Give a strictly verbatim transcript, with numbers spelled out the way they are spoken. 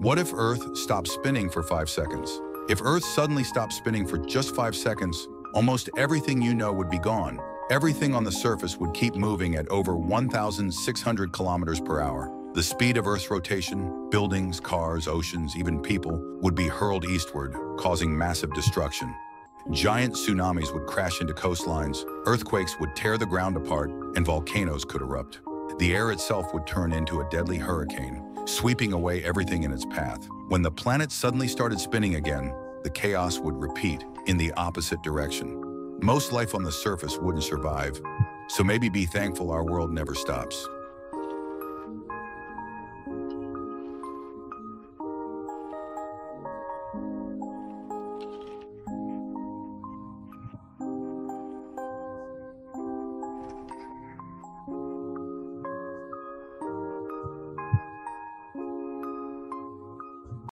What if Earth stopped spinning for five seconds? If Earth suddenly stopped spinning for just five seconds, almost everything you know would be gone. Everything on the surface would keep moving at over one thousand six hundred kilometers per hour. The speed of Earth's rotation, buildings, cars, oceans, even people, would be hurled eastward, causing massive destruction. Giant tsunamis would crash into coastlines, earthquakes would tear the ground apart, and volcanoes could erupt. The air itself would turn into a deadly hurricane, sweeping away everything in its path. When the planet suddenly started spinning again, the chaos would repeat in the opposite direction. Most life on the surface wouldn't survive, so maybe be thankful our world never stops.